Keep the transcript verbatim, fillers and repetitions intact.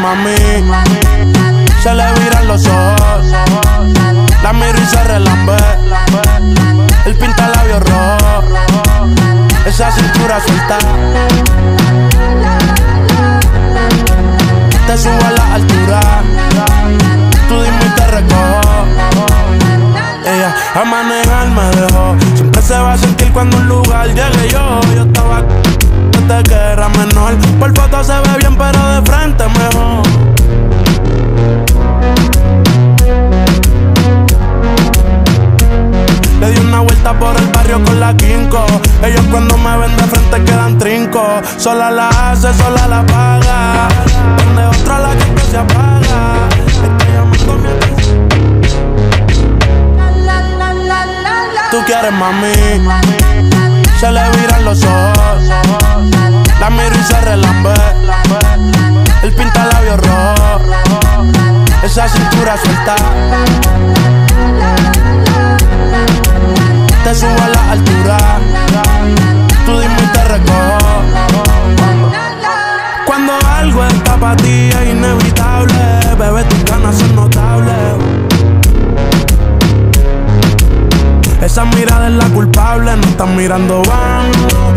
Mami, se le viran los ojos, la miro y se relambé, el pinta labios rojos, esa cintura suelta, te subo a la altura, tú dime y te recojo, ella a manejar me dejó, siempre se va a sentir cuando un lugar llegue yo, yo estaba desde que era menor, por foto se ve bien pero de frente mejor. Le di una vuelta por el barrio con la quinco. Ellos cuando me ven de frente quedan trinco. Sola la hace, sola la paga. Donde otra la que se apaga. Estoy llamando mi atención. Tú quieres mami, se le viran los ojos. La miro y se relambé. El pinta labios rojos. Esa cintura suelta. Te subo a la altura, tú dime y te recojo. Cuando algo está para ti es inevitable, bebé, tus ganas son notables. Esa mirada es la culpable, no están mirando, van.